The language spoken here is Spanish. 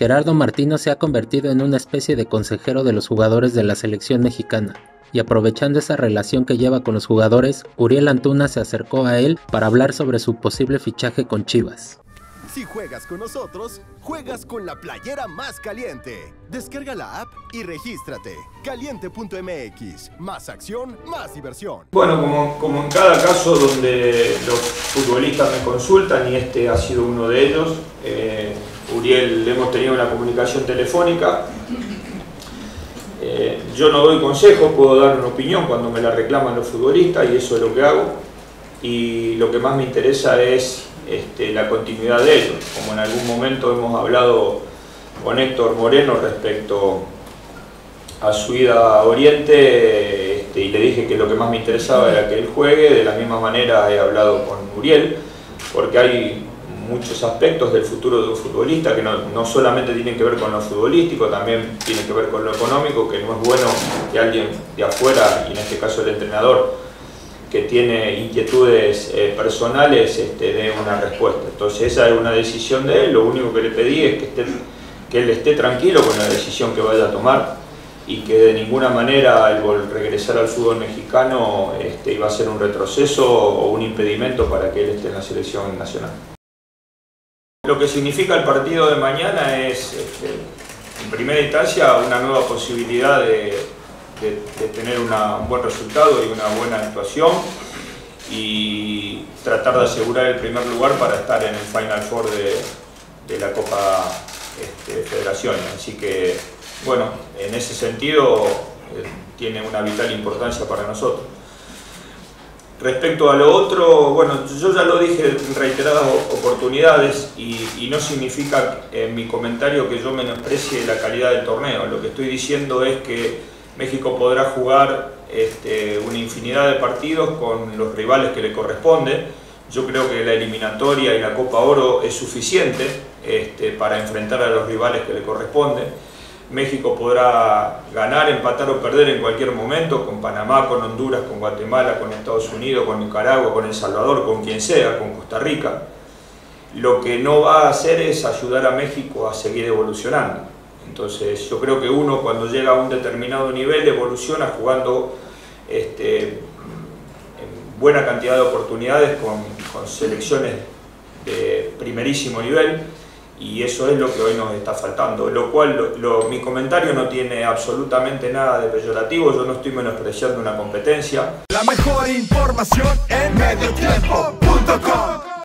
Gerardo Martino se ha convertido en una especie de consejero de los jugadores de la selección mexicana, y aprovechando esa relación que lleva con los jugadores, Uriel Antuna se acercó a él para hablar sobre su posible fichaje con Chivas. Si juegas con nosotros, juegas con la playera más caliente. Descarga la app y regístrate. Caliente.mx. Más acción, más diversión. Bueno, como en cada caso donde los futbolistas me consultan, y este ha sido uno de ellos, Uriel, hemos tenido una comunicación telefónica. Yo no doy consejos, puedo dar una opinión cuando me la reclaman los futbolistas, y eso es lo que hago. Y lo que más me interesa es la continuidad de ellos, como en algún momento hemos hablado con Héctor Moreno respecto a su ida a Oriente, y le dije que lo que más me interesaba era que él juegue. De la misma manera he hablado con Uriel, porque hay muchos aspectos del futuro de un futbolista que no solamente tienen que ver con lo futbolístico, también tienen que ver con lo económico, que no es bueno que alguien de afuera, y en este caso el entrenador, que tiene inquietudes personales, dé una respuesta. Entonces esa es una decisión de él. Lo único que le pedí es que él esté tranquilo con la decisión que vaya a tomar, y que de ninguna manera el regresar al fútbol mexicano iba a ser un retroceso o un impedimento para que él esté en la selección nacional. Lo que significa el partido de mañana es, en primera instancia, una nueva posibilidad de tener un buen resultado y una buena actuación, y tratar de asegurar el primer lugar para estar en el Final Four de la Copa Federaciones. Así que, bueno, en ese sentido tiene una vital importancia para nosotros. Respecto a lo otro, bueno, yo ya lo dije en reiteradas oportunidades, y no significa en mi comentario que yo menosprecie la calidad del torneo. Lo que estoy diciendo es que México podrá jugar una infinidad de partidos con los rivales que le corresponde. Yo creo que la eliminatoria y la Copa Oro es suficiente para enfrentar a los rivales que le corresponde. México podrá ganar, empatar o perder en cualquier momento, con Panamá, con Honduras, con Guatemala, con Estados Unidos, con Nicaragua, con El Salvador, con quien sea, con Costa Rica. Lo que no va a hacer es ayudar a México a seguir evolucionando. Entonces yo creo que uno, cuando llega a un determinado nivel, evoluciona jugando en buena cantidad de oportunidades con selecciones de primerísimo nivel, y eso es lo que hoy nos está faltando. Lo cual, mi comentario no tiene absolutamente nada de peyorativo. Yo no estoy menospreciando una competencia. La mejor información en medio tiempo.